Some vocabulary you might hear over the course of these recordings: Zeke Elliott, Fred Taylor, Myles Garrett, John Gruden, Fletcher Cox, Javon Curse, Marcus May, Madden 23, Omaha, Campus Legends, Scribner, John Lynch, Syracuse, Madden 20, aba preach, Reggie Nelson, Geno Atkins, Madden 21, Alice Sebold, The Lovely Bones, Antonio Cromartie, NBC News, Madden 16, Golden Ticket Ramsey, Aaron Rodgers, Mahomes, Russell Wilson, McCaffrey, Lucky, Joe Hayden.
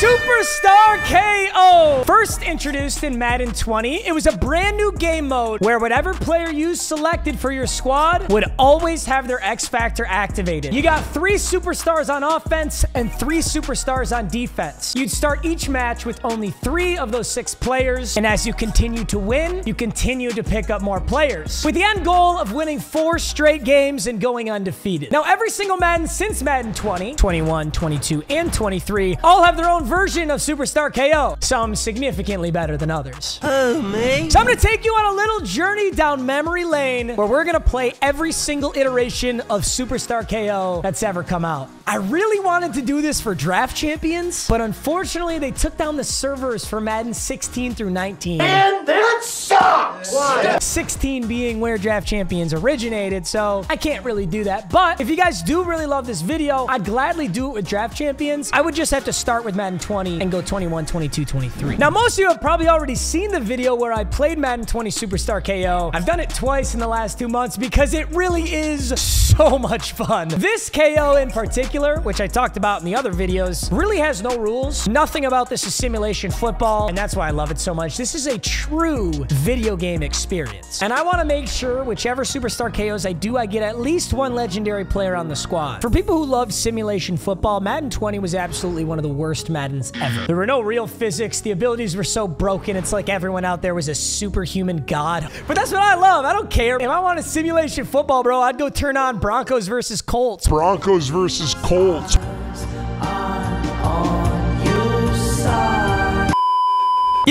Superstar KO. First introduced in Madden 20, it was a brand new game mode where whatever player you selected for your squad would always have their X Factor activated. You got 3 superstars on offense and 3 superstars on defense. You'd start each match with only 3 of those 6 players, and as you continue to win, you continue to pick up more players, with the end goal of winning 4 straight games and going undefeated. Now, every single Madden since Madden 20, 21, 22, and 23 all have their own version of Superstar KO, some significantly better than others. Oh, man. So I'm going to take you on a little journey down memory lane where we're going to play every single iteration of Superstar KO that's ever come out. I really wanted to do this for Draft Champions, but unfortunately, they took down the servers for Madden 16 through 19. And that sucks! Why? 16 being where Draft Champions originated, so I can't really do that. But if you guys do really love this video, I'd gladly do it with Draft Champions. I would just have to start with Madden 20 and go 21, 22, 23. Now, most of you have probably already seen the video where I played Madden 20 Superstar KO. I've done it twice in the last 2 months because it really is so much fun. This KO in particular, which I talked about in the other videos, really has no rules. Nothing about this is simulation football, and that's why I love it so much. This is a true video game experience, and I want to make sure whichever Superstar KOs I do, I get at least one legendary player on the squad. For people who love simulation football, Madden 20 was absolutely one of the worst Maddens ever. There were no real physics. The abilities were so broken. It's like everyone out there was a superhuman god. But that's what I love. I don't care. If I wanted simulation football, bro, I'd go turn on Broncos versus Colts. Broncos versus Colts. You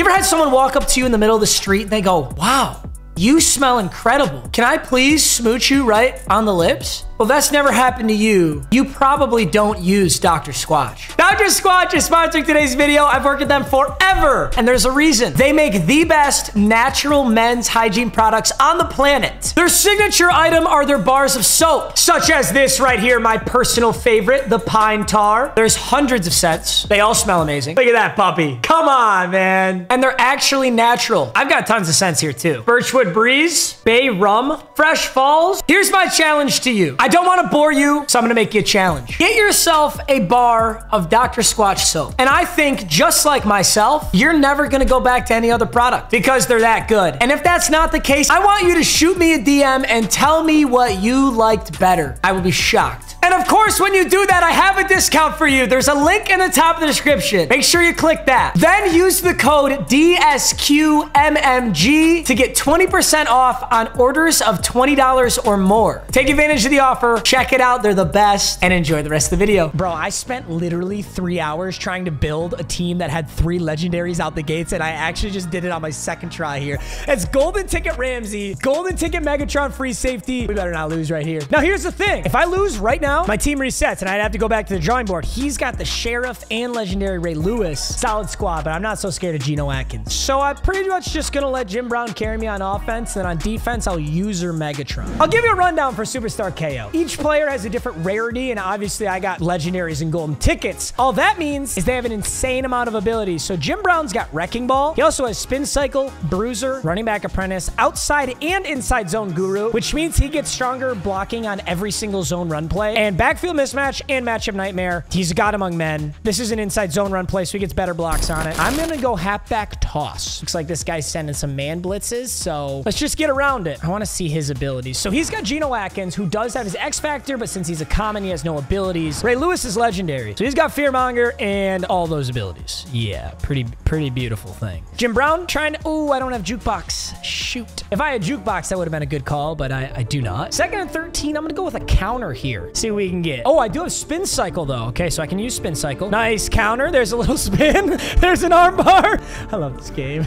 ever had someone walk up to you in the middle of the street and they go, "Wow, you smell incredible. Can I please smooch you right on the lips?" Well, that's never happened to you. You probably don't use Dr. Squatch. Dr. Squatch is sponsoring today's video. I've worked with them forever, and there's a reason. They make the best natural men's hygiene products on the planet. Their signature item are their bars of soap, such as this right here, my personal favorite, the Pine Tar. There's hundreds of sets. They all smell amazing. Look at that puppy. Come on, man. And they're actually natural. I've got tons of scents here too. Birchwood Breeze, Bay Rum, Fresh Falls. Here's my challenge to you. I don't want to bore you, so I'm going to make you a challenge. Get yourself a bar of Dr. Squatch soap. And I think, just like myself, you're never going to go back to any other product because they're that good. And if that's not the case, I want you to shoot me a DM and tell me what you liked better. I will be shocked. And of course, when you do that, I have a discount for you. There's a link in the top of the description. Make sure you click that. Then use the code DSQMMG to get 20% off on orders of $20 or more. Take advantage of the offer. Check it out. They're the best, and enjoy the rest of the video. Bro, I spent literally 3 hours trying to build a team that had 3 legendaries out the gates, and I actually just did it on my second try here. It's Golden Ticket Ramsey, Golden Ticket Megatron free safety. We better not lose right here. Now, here's the thing. If I lose right now, my team resets, and I'd have to go back to the drawing board. He's got the Sheriff and legendary Ray Lewis. Solid squad, but I'm not so scared of Geno Atkins. So I'm pretty much just going to let Jim Brown carry me on offense, and on defense, I'll User Megatron. I'll give you a rundown for Superstar KO. Each player has a different rarity, and obviously I got legendaries and golden tickets. All that means is they have an insane amount of abilities. So Jim Brown's got Wrecking Ball. He also has Spin Cycle, Bruiser, Running Back Apprentice, Outside and Inside Zone Guru, which means he gets stronger blocking on every single zone run play, and Backfield Mismatch and Matchup Nightmare. He's a god among men. This is an inside zone run play, so he gets better blocks on it. I'm going to go Halfback Toss. Looks like this guy's sending some man blitzes, so let's just get around it. I want to see his abilities. So he's got Geno Atkins, who does have his X Factor, but since he's a common, he has no abilities. Ray Lewis is legendary, so he's got Fearmonger and all those abilities. Yeah, pretty beautiful thing. Jim Brown trying to... Oh, I don't have Jukebox. Shoot. If I had Jukebox, that would have been a good call, but I do not. Second and 13, I'm going to go with a counter here. See what we can get. Oh, I do have Spin Cycle, though. Okay, so I can use Spin Cycle. Nice counter. There's a little spin. There's an armbar. I love this game.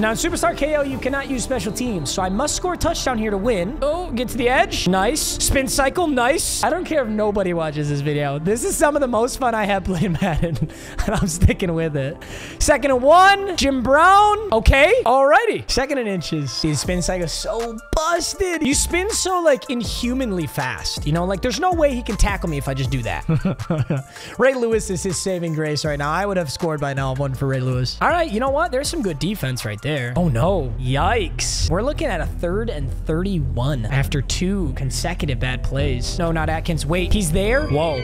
Now, in Superstar KO, you cannot use special teams, so I must score a touchdown here to win. Oh, get to the edge. Nice. Spin Cycle. Nice. I don't care if nobody watches this video. This is some of the most fun I have playing Madden, and I'm sticking with it. Second and 1. Jim Brown. Okay. Alrighty. Second and inches. Dude, Spin Cycle is so busted. You spin so, like, inhumanly fast. You know, like, there's no way he can tackle me if I just do that. Ray Lewis is his saving grace right now. I would have scored by now. 1 for Ray Lewis. All right. You know what? There's some good defense right there. Oh no. Yikes. We're looking at a 3rd and 31 after 2 consecutive bad plays. No, not Atkins. Wait, he's there? Whoa.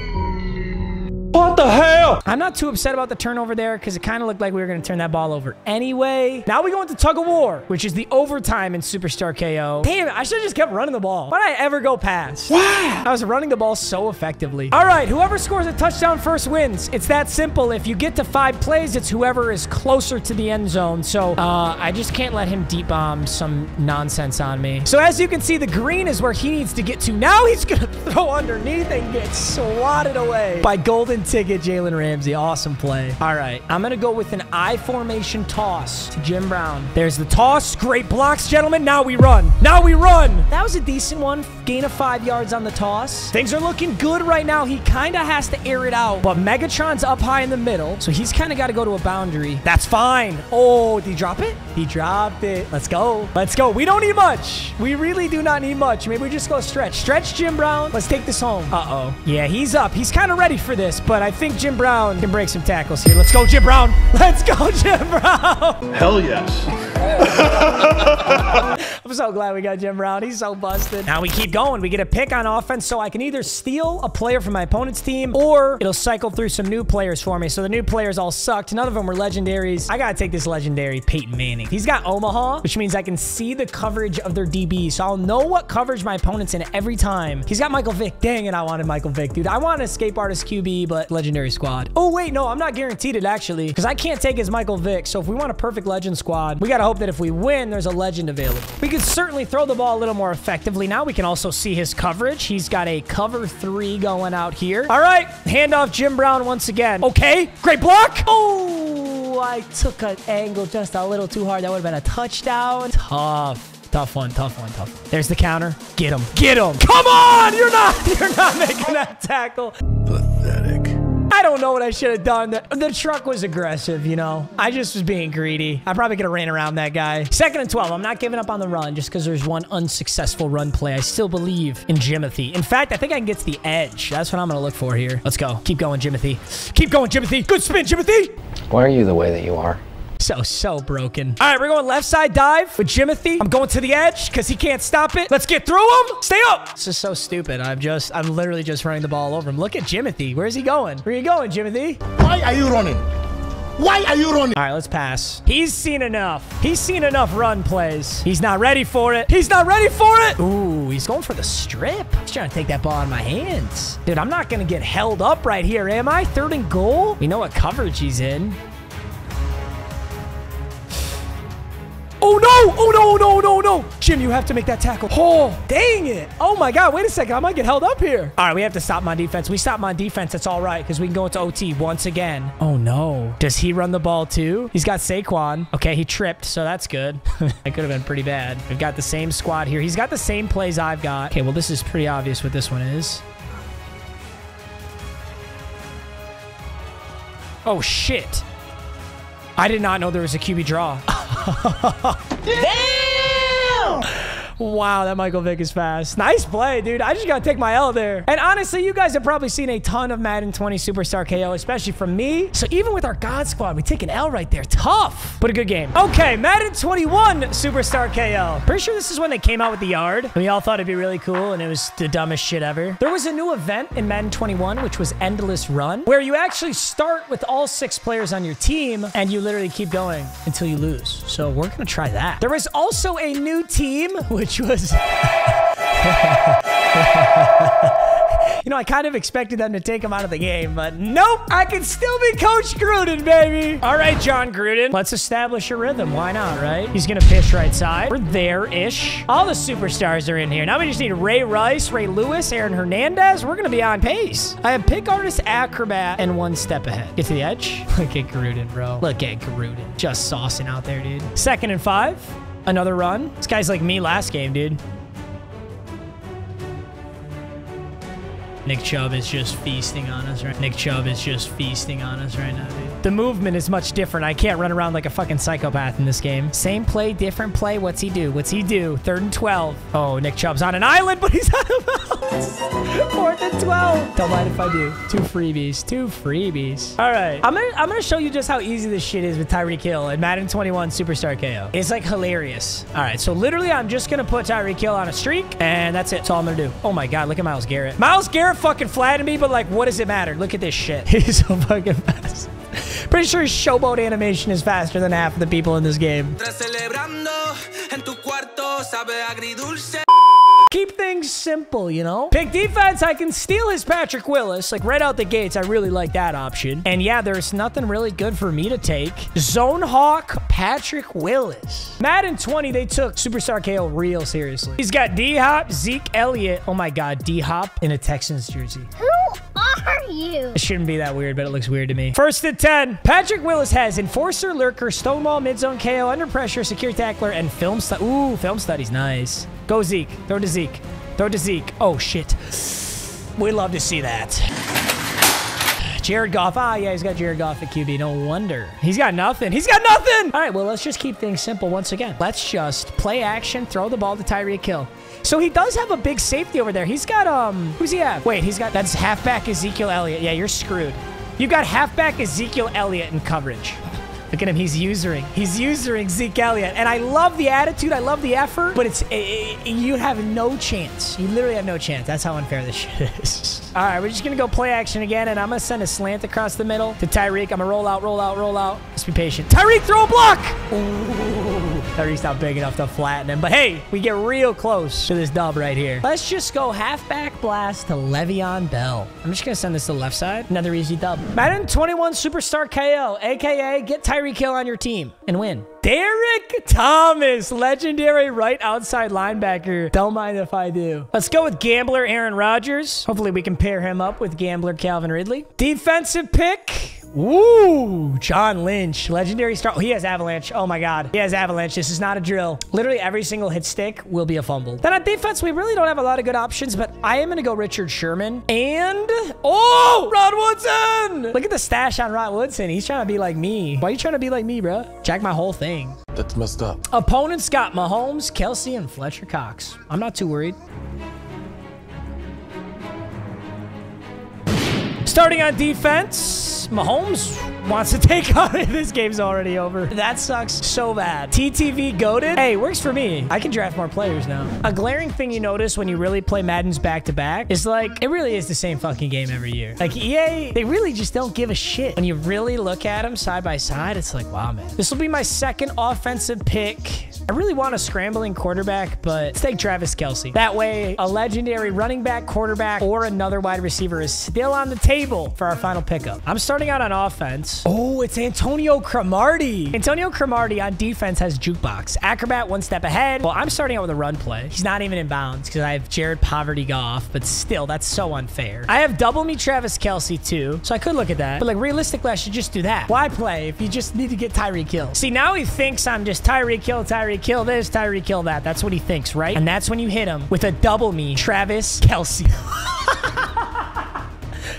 What the hell? I'm not too upset about the turnover there because it kind of looked like we were going to turn that ball over anyway. Now we go into tug of war, which is the overtime in Superstar KO. Damn, I should have just kept running the ball. Why did I ever go past? Wow. I was running the ball so effectively. All right, whoever scores a touchdown first wins. It's that simple. If you get to 5 plays, it's whoever is closer to the end zone. So I just can't let him deep bomb some nonsense on me. So as you can see, the green is where he needs to get to. Now he's going to throw underneath and get swatted away by Golden Ticket Jalen Ramsey. Awesome play. All right, I'm going to go with an I formation toss to Jim Brown. There's the toss. Great blocks, gentlemen. Now we run. Now we run. That was a decent one. Gain of 5 yards on the toss. Things are looking good right now. He kind of has to air it out, but Megatron's up high in the middle, so he's kind of got to go to a boundary. That's fine. Oh, did he drop it? He dropped it. Let's go. Let's go. We don't need much. We really do not need much. Maybe we just go stretch. Stretch, Jim Brown. Let's take this home. Uh-oh. Yeah, he's up. He's kind of ready for this, but I think Jim Brown can break some tackles here. Let's go, Jim Brown. Let's go, Jim Brown. Hell yes. I'm so glad we got Jim Brown. He's so busted. Now we keep going. We get a pick on offense, so I can either steal a player from my opponent's team or it'll cycle through some new players for me. So the new players all sucked. None of them were legendaries. I got to take this legendary Peyton Manning. He's got Omaha, which means I can see the coverage of their DB, so I'll know what coverage my opponent's in every time. He's got Michael Vick. Dang it, I wanted Michael Vick, dude. I want an escape artist QB, but legendary squad. Oh, wait, no, I'm not guaranteed it, actually, because I can't take his Michael Vick. So if we want a perfect legend squad, we got to hope that if we win, there's a legend available. We could certainly throw the ball a little more effectively. Now we can also see his coverage. He's got a cover 3 going out here. All right, handoff Jim Brown once again. Okay, great block. Oh, I took an angle just a little too hard. That would have been a touchdown. Tough. Tough one. There's the counter. Get him. Come on! You're not making that tackle. Pathetic. I don't know what I should have done. The truck was aggressive, you know. I just was being greedy. I probably could have ran around that guy. 2nd and 12. I'm not giving up on the run just because there's one unsuccessful run play. I still believe in Jimothy. In fact, I think I can get to the edge. That's what I'm going to look for here. Let's go. Keep going, Jimothy. Keep going, Jimothy. Good spin, Jimothy. Why are you the way that you are? So broken. All right, we're going left side dive with Jimothy. I'm going to the edge because he can't stop it. Let's get through him. Stay up. This is so stupid. I'm literally just running the ball over him. Look at Jimothy. Where's he going? Where are you going, Jimothy? Why are you running? Why are you running? All right, let's pass. He's seen enough. He's seen enough run plays. He's not ready for it. He's not ready for it. Ooh, he's going for the strip. He's trying to take that ball in my hands. Dude, I'm not going to get held up right here, am I? 3rd and goal. We know what coverage he's in. Oh, no. Oh, no. Jim, you have to make that tackle. Oh, dang it. Oh, my God. Wait a second. I might get held up here. All right, we have to stop him on defense. We stop him on defense. That's all right, because we can go into OT once again. Oh, no. Does he run the ball, too? He's got Saquon. Okay, he tripped, so that's good. That could have been pretty bad. We've got the same squad here. He's got the same plays I've got. Okay, well, this is pretty obvious what this one is. Oh, shit. I did not know there was a QB draw. Damn! Wow, that Michael Vick is fast. Nice play, dude. I just got to take my L there. And honestly, you guys have probably seen a ton of Madden 20 Superstar KO, especially from me. So even with our God Squad, we take an L right there. Tough, but a good game. Okay, Madden 21 Superstar KO. Pretty sure this is when they came out with the yard. We all thought it'd be really cool, and it was the dumbest shit ever. There was a new event in Madden 21, which was Endless Run, where you actually start with all 6 players on your team, and you literally keep going until you lose. So we're going to try that. There was also a new team, which was... You know, I kind of expected them to take him out of the game, but nope. I can still be Coach Gruden, baby. All right, John Gruden. Let's establish a rhythm. Why not, right? He's going to pitch right side. We're there-ish. All the superstars are in here. Now we just need Ray Rice, Ray Lewis, Aaron Hernandez. We're going to be on pace. I have pick artist, acrobat, and 1 step ahead. Get to the edge. Look at Gruden, bro. Look at Gruden. Just saucing out there, dude. 2nd and 5. Another run. This guy's like me last game, dude. Nick Chubb is just feasting on us right now, dude. The movement is much different. I can't run around like a fucking psychopath in this game. Same play, different play. What's he do? What's he do? 3rd and 12. Oh, Nick Chubb's on an island, but he's out of bounds. 4th and 12. Don't mind if I do. 2 freebies. 2 freebies. All right. I'm gonna show you just how easy this shit is with Tyreek Hill and Madden 21 Superstar KO. It's like hilarious. All right. So literally, I'm just gonna put Tyreek Hill on a streak, and that's it. That's all I'm gonna do. Oh my God! Look at Myles Garrett. Myles Garrett fucking flattened me, but like, what does it matter? Look at this shit. He's so fucking fast. Pretty sure his showboat animation is faster than half of the people in this game. Keep things simple, you know? Pick defense, I can steal his Patrick Willis. Like, right out the gates, I really like that option. And yeah, there's nothing really good for me to take. Zone Hawk, Patrick Willis. Madden 20, they took Superstar KO real seriously. He's got D-Hop, Zeke Elliott. Oh my God, D-Hop in a Texans jersey. You. It shouldn't be that weird, but it looks weird to me. 1st and 10. Patrick Willis has Enforcer, Lurker, Stonewall, Midzone KO, Under Pressure, Secure Tackler, and Film Study. Ooh, Film Study's nice. Go Zeke. Throw to Zeke. Throw to Zeke. Oh, shit. We love to see that. Jared Goff. Ah, yeah, he's got Jared Goff at QB. No wonder. He's got nothing. He's got nothing! All right, well, let's just keep things simple once again. Let's just play action, throw the ball to Tyreek Hill. So he does have a big safety over there. He's got, who's he at? Wait, he's got, that's halfback Ezekiel Elliott. Yeah, you're screwed. You've got halfback Ezekiel Elliott in coverage. Look at him. He's usering. He's usering Zeke Elliott. And I love the attitude. I love the effort. But it's... you have no chance. You literally have no chance. That's how unfair this shit is. All right. We're just going to go play action again. And I'm going to send a slant across the middle to Tyreek. I'm going to roll out, roll out, roll out. Just be patient. Tyreek, throw a block! Ooh. Tyreek's not big enough to flatten him. But hey, we get real close to this dub right here. Let's just go halfback blast to Le'Veon Bell. I'm just going to send this to the left side. Another easy dub. Madden 21 Superstar KO, a.k.a. get Tyreek Hill on your team and win. Derrick Thomas, legendary right outside linebacker. Don't mind if I do. Let's go with Gambler Aaron Rodgers. Hopefully we can pair him up with Gambler Calvin Ridley. Defensive pick. Ooh, John Lynch, legendary star. Oh, he has Avalanche. Oh my God. He has Avalanche. This is not a drill. Literally every single hit stick will be a fumble. Then on defense, we really don't have a lot of good options, but I am going to go Richard Sherman and, oh, Rod Woodson. Look at the stash on Rod Woodson. He's trying to be like me. Why are you trying to be like me, bro? Jack my whole thing. That's messed up. Opponents got Mahomes, Kelce, and Fletcher Cox. I'm not too worried. Starting on defense, Mahomes wants to take on it. This game's already over. That sucks so bad. TTV goated. Hey, works for me. I can draft more players now. A glaring thing you notice when you really play Madden's back-to-back is like, it really is the same fucking game every year. Like EA, they really just don't give a shit. When you really look at them side by side, it's like, wow, man. This will be my 2nd offensive pick. I really want a scrambling quarterback, but let's take Travis Kelce. That way, a legendary running back, quarterback, or another wide receiver is still on the table for our final pickup. I'm starting out on offense. Oh, it's Antonio Cromartie. Antonio Cromartie on defense has Jukebox. Acrobat, one step ahead. Well, I'm starting out with a run play. He's not even in bounds because I have Jared Poverty Goff, but still, that's so unfair. I have double me Travis Kelce too, so I could look at that. But like realistically, I should just do that. Why play if you just need to get Tyreek Hill? See, now he thinks I'm just Tyreek Hill, Tyreek Hill this, Tyreek Hill that. That's what he thinks, right? And that's when you hit him with a double me, Travis Kelce.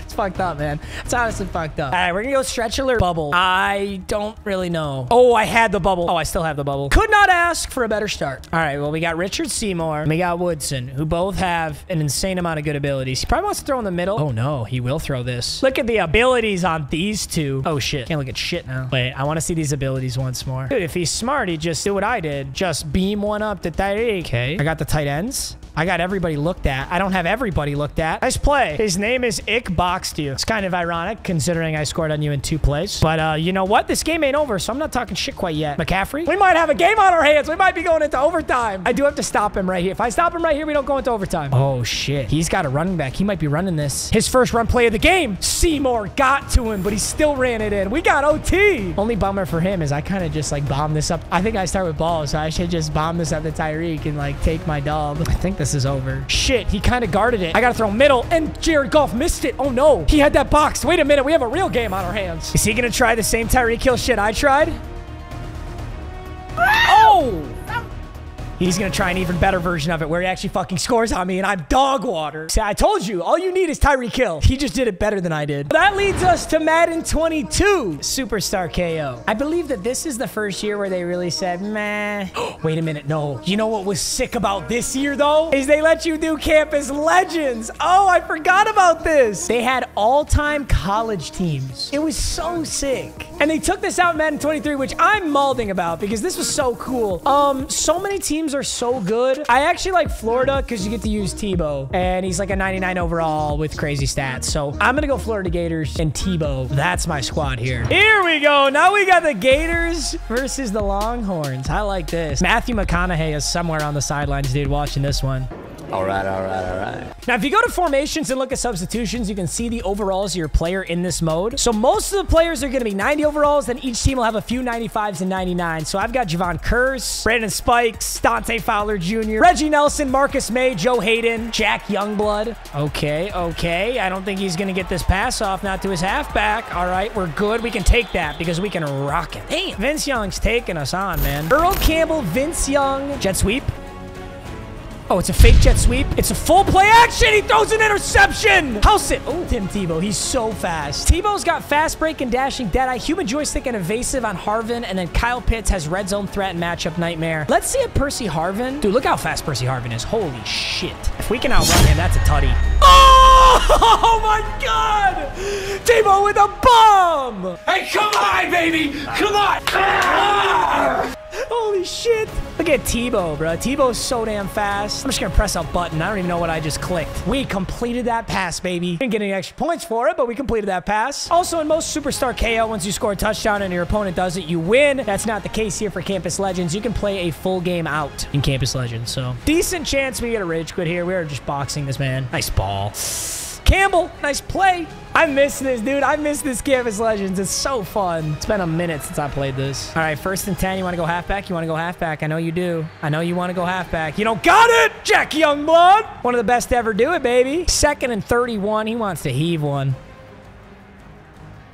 It's fucked up, man. It's honestly fucked up. All right, we're gonna go stretch alert bubble. I don't really know. Oh, I had the bubble. Oh, I still have the bubble. Could not ask for a better start. All right, well, we got Richard Seymour and we got Woodson, who both have an insane amount of good abilities. He probably wants to throw in the middle. Oh no, he will throw this. Look at the abilities on these two. Oh shit, can't look at shit now. Wait, I want to see these abilities once more. Dude, if he's smart, he just do what I did. Just beam one up to Tyreek. Okay, I got the tight ends. I got everybody looked at. I don't have everybody looked at. Nice play. His name is Ick Boxed You. It's kind of ironic considering I scored on you in 2 plays. But you know what? This game ain't over, so I'm not talking shit quite yet. McCaffrey? We might have a game on our hands. We might be going into overtime. I do have to stop him right here. If I stop him right here, we don't go into overtime. Oh, shit. He's got a running back. He might be running this. His 1st run play of the game. Seymour got to him, but he still ran it in. We got OT. Only bummer for him is I kind of just like bomb this up. I think I start with ball, so I should just bomb this up to Tyreek and like take my dub. I think this is over. Shit, he kind of guarded it. I got to throw middle, and Jared Goff missed it. Oh, no. He had that box. Wait a minute. We have a real game on our hands. Is he going to try the same Tyreek Hill shit I tried? Oh! He's going to try an even better version of it where he actually fucking scores on me and I'm dog water. See, I told you, all you need is Tyreek Hill. He just did it better than I did. That leads us to Madden 22. Superstar KO. I believe that this is the first year where they really said, meh. Wait a minute, no. You know what was sick about this year, though? Is they let you do Campus Legends. Oh, I forgot about this. They had all-time college teams. It was so sick. And they took this out in Madden 23, which I'm malding about because this was so cool. So many teams are so good. I actually like Florida because you get to use Tebow and he's like a 99 overall with crazy stats. So I'm gonna go Florida Gators and Tebow. That's my squad here. Here we go. Now we got the Gators versus the Longhorns. I like this. Matthew McConaughey is somewhere on the sidelines, dude, watching this one. All right, all right, all right. Now, if you go to formations and look at substitutions, you can see the overalls of your player in this mode. So most of the players are going to be 90 overalls, then each team will have a few 95s and 99s. So I've got Javon Curse, Brandon Spikes, Dante Fowler Jr., Reggie Nelson, Marcus May, Joe Hayden, Jack Youngblood. Okay, okay. I don't think he's going to get this pass off, not to his halfback. All right, we're good. We can take that because we can rock it. Damn, Vince Young's taking us on, man. Earl Campbell, Vince Young, jet sweep. Oh, it's a fake jet sweep. It's a full play action. He throws an interception. House it. Oh, Tim Tebow. He's so fast. Tebow's got fast break and dashing deadeye, human joystick and evasive on Harvin. And then Kyle Pitts has red zone threat and matchup nightmare. Let's see if Percy Harvin. Dude, look how fast Percy Harvin is. Holy shit. If we can outrun him, that's a tutty. Oh my God. Tebow with a bomb. Hey, come on, baby. Come on. Ah! Holy shit. Look at Tebow, bro. Tebow's so damn fast. I'm just going to press a button. I don't even know what I just clicked. We completed that pass, baby. Didn't get any extra points for it, but we completed that pass. Also, in most Superstar KO, once you score a touchdown and your opponent does it, you win. That's not the case here for Campus Legends. You can play a full game out in Campus Legends, so. Decent chance we get a rage quit here. We are just boxing this man. Nice ball. Campbell, nice play. I miss this, dude. I miss this Campus Legends. It's so fun. It's been a minute since I played this. All right, 1st and 10. You want to go halfback? You want to go halfback? I know you do. I know you want to go halfback. You don't got it! Jack Youngblood! One of the best to ever do it, baby. 2nd and 31. He wants to heave one.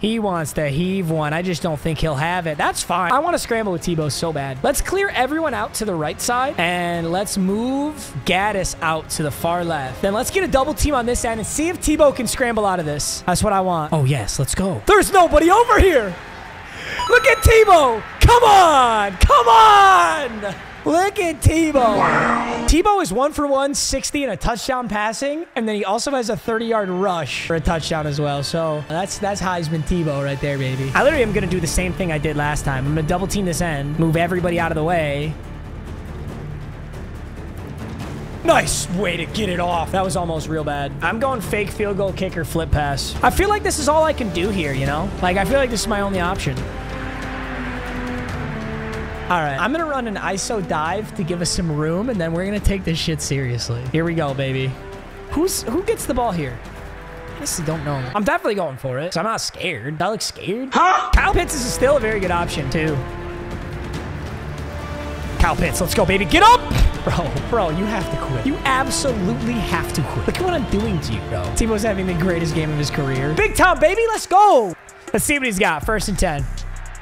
He wants to heave one. I just don't think he'll have it. That's fine. I want to scramble with Tebow so bad. Let's clear everyone out to the right side, and let's move Gaddis out to the far left. Then let's get a double team on this end and see if Tebow can scramble out of this. That's what I want. Oh, yes. Let's go. There's nobody over here. Look at Tebow. Come on. Come on. Look at Tebow. Wow. Tebow is 1 for 160 and a touchdown passing. And then he also has a 30-yard rush for a touchdown as well. So that's Heisman Tebow right there, baby. I literally am going to do the same thing I did last time. I'm going to double team this end, move everybody out of the way. Nice way to get it off. That was almost real bad. I'm going fake field goal kicker flip pass. I feel like this is all I can do here, you know? Like, I feel like this is my only option. All right, I'm gonna run an ISO dive to give us some room, and then we're gonna take this shit seriously. Here we go, baby. Who gets the ball here? I honestly don't know. I'm definitely going for it, so I'm not scared. I look scared. Huh? Kyle Pitts is still a very good option, too. Kyle Pitts, let's go, baby. Get up! Bro, you have to quit. You absolutely have to quit. Look at what I'm doing to you, bro. Tebow's having the greatest game of his career. Big Tom, baby, let's go! Let's see what he's got. 1st and 10.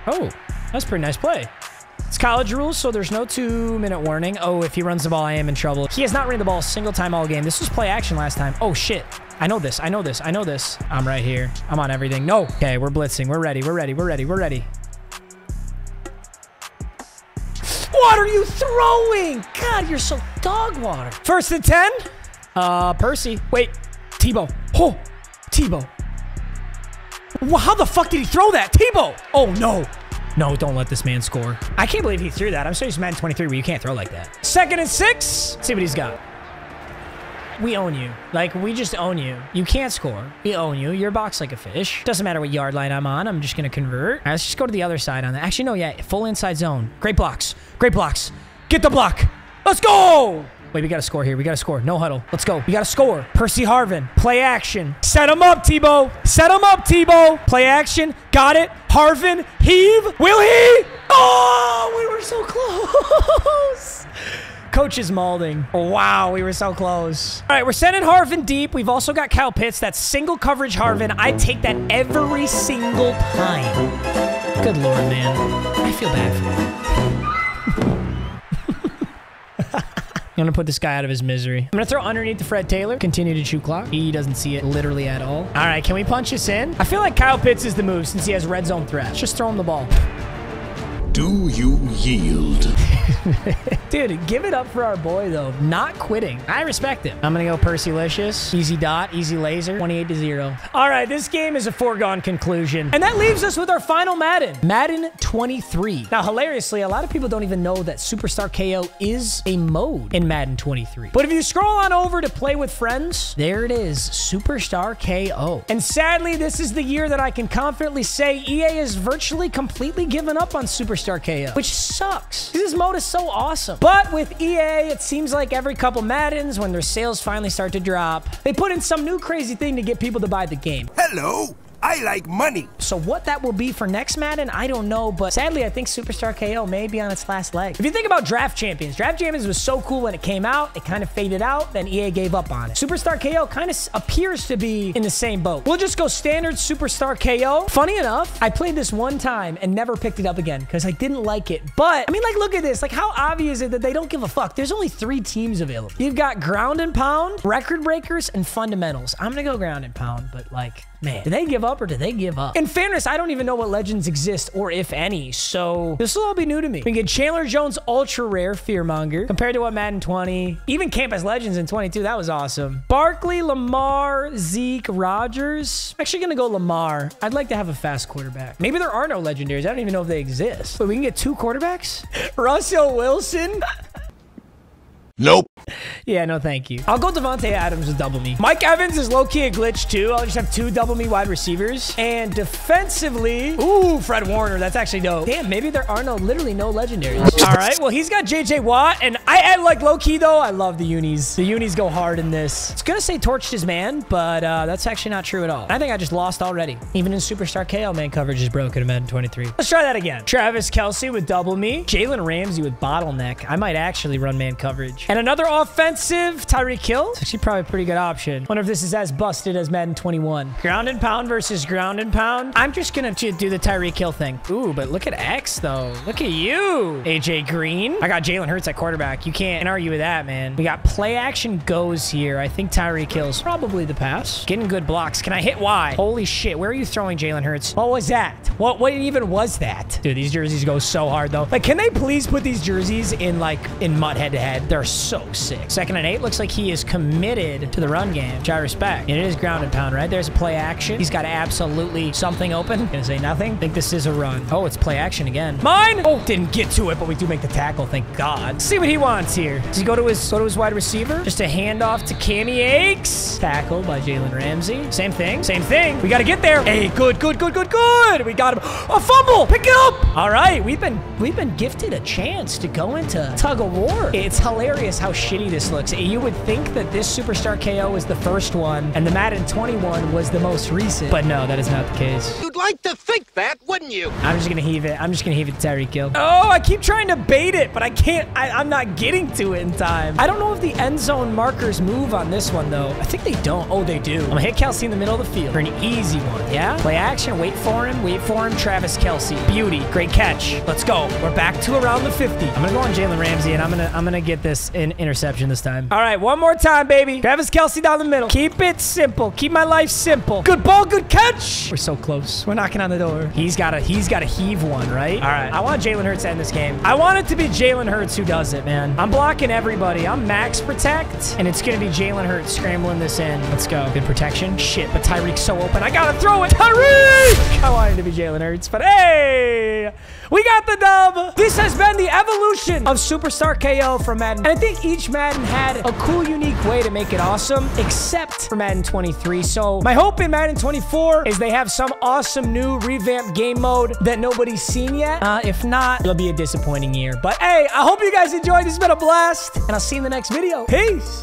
Oh, that's a pretty nice play. It's college rules, so there's no 2-minute warning. Oh, if he runs the ball, I am in trouble. He has not ran the ball a single time all game. This was play action last time. Oh, shit. I know this. I know this. I know this. I'm right here. I'm on everything. No. Okay, we're blitzing. We're ready. We're ready. We're ready. We're ready. What are you throwing? God, you're so dog water. 1st and 10. Percy. Wait. Tebow. Oh, Tebow. Well, how the fuck did he throw that? Tebow. Oh, no. No, don't let this man score. I can't believe he threw that. I'm sure he's Madden 23 where you can't throw like that. 2nd and 6. Let's see what he's got. We own you. Like, we just own you. You can't score. We own you. You're boxed like a fish. Doesn't matter what yard line I'm on. I'm just going to convert. All right, let's just go to the other side on that. Actually, no, yeah. Full inside zone. Great blocks. Great blocks. Get the block. Let's go. Wait, we got to score here. We got to score. No huddle. Let's go. We got to score. Percy Harvin. Play action. Set him up, Tebow. Set him up, Tebow. Play action. Got it. Harvin. Heave. Will he? Oh, we were so close. Coach is mauling. Wow, we were so close. All right, we're sending Harvin deep. We've also got Kyle Pitts. That's single coverage Harvin. I take that every single time. Good Lord, man. I feel bad for you. I'm going to put this guy out of his misery. I'm going to throw underneath to Fred Taylor. Continue to chew clock. He doesn't see it literally at all. All right, can we punch this in? I feel like Kyle Pitts is the move since he has red zone threat. Let's just throw him the ball. Do you yield? Dude, give it up for our boy, though. Not quitting. I respect him. I'm going to go Percy-licious. Easy dot, easy laser. 28-0. All right, this game is a foregone conclusion. And that leaves us with our final Madden. Madden 23. Now, hilariously, a lot of people don't even know that Superstar KO is a mode in Madden 23. But if you scroll on over to Play with Friends, there it is, Superstar KO. And sadly, this is the year that I can confidently say EA is virtually completely given up on Superstar KO, which sucks. This mode is so awesome. But with EA, it seems like every couple Maddens, when their sales finally start to drop, they put in some new crazy thing to get people to buy the game. Hello, I like money. So what that will be for next Madden, I don't know, but sadly, I think Superstar KO may be on its last leg. If you think about Draft Champions was so cool when it came out, it kind of faded out, then EA gave up on it. Superstar KO kind of appears to be in the same boat. We'll just go standard Superstar KO. Funny enough, I played this one time and never picked it up again because I didn't like it. But, I mean, like, look at this. Like, how obvious is it that they don't give a fuck? There's only 3 teams available. You've got Ground and Pound, Record Breakers, and Fundamentals. I'm going to go Ground and Pound, but, like, man, do they give up or do they give up? In fairness, I don't even know what legends exist or if any, so this will all be new to me. We get Chandler Jones Ultra Rare Fearmonger compared to what Madden 20, even Campus Legends in 22, that was awesome. Barkley, Lamar, Zeke, Rodgers. Actually gonna go Lamar. I'd like to have a fast quarterback. Maybe there are no legendaries. I don't even know if they exist. But we can get 2 quarterbacks? Russell Wilson? Nope. Yeah, no thank you. I'll go Devontae Adams with double me. Mike Evans is low-key a glitch too. I'll just have 2 double me wide receivers. And defensively, ooh, Fred Warner. That's actually dope. Damn, maybe there are literally no legendaries. All right, well, he's got JJ Watt. And I like low-key though. I love the unis. The unis go hard in this. It's gonna say torched his man, but that's actually not true at all. I think I just lost already. Even in Superstar KO, man coverage is broken in Madden 23. Let's try that again. Travis Kelce with double me. Jalen Ramsey with bottleneck. I might actually run man coverage. And another offensive Tyreek Hill. It's actually probably a pretty good option. Wonder if this is as busted as Madden 21. Ground and pound versus ground and pound. I'm just going to do the Tyreek Hill thing. Ooh, but look at X though. Look at you, AJ Green. I got Jalen Hurts at quarterback. You can't argue with that, man. We got play action goes here. I think Tyreek Hill's probably the pass. Getting good blocks. Can I hit Y? Holy shit. Where are you throwing, Jalen Hurts? What was that? What even was that? Dude, these jerseys go so hard though. Like, can they please put these jerseys in mud head to head? They're so sick. 2nd and 8 looks like he is committed to the run game, which I respect. And it is ground and pound, right? There's a play action. He's got absolutely something open. Gonna say nothing. I think this is a run. Oh, it's play action again. Mine! Oh, didn't get to it, but we do make the tackle, thank God. Let's see what he wants here. Does he go to his wide receiver? Just a handoff to Cammy Akes. Tackle by Jalen Ramsey. Same thing. Same thing. We gotta get there. Hey, good. We got him. A fumble! Pick it up! All right, we've been gifted a chance to go into tug of war. It's hilarious how shitty this looks. You would think that this Superstar KO was the first one and the Madden 21 was the most recent, but no, that is not the case. You'd like to think that, wouldn't you? I'm just gonna heave it. I'm just gonna heave it to Tyreek Hill. Oh, I keep trying to bait it, but I can't. I'm not getting to it in time. I don't know if the end zone markers move on this one though. I think they don't. Oh, they do. I'm gonna hit Kelce in the middle of the field for an easy one. Yeah, play action, wait for him. Travis Kelce, beauty, great catch. Let's go. We're back to around the 50. I'm gonna go on Jalen Ramsey and I'm gonna get this in interception this time. All right, one more time, baby. Travis Kelce down the middle. Keep it simple. Keep my life simple. Good ball, good catch. We're so close. We're knocking on the door. He's gotta heave one, right? All right. I want Jalen Hurts to end this game. I want it to be Jalen Hurts who does it, man. I'm blocking everybody. I'm max protect, and it's gonna be Jalen Hurts scrambling this in. Let's go. Good protection. Shit, but Tyreek's so open. I gotta throw it. Tyreek! I wanted to be Jalen Hurts, but hey, we got the dub. This has been the evolution of Superstar KO from Madden, and I think each Madden had a cool, unique way to make it awesome, except for Madden 23. So my hope in Madden 24 is they have some awesome new revamped game mode that nobody's seen yet. If not, it'll be a disappointing year. But hey, I hope you guys enjoyed. This has been a blast, and I'll see you in the next video. Peace.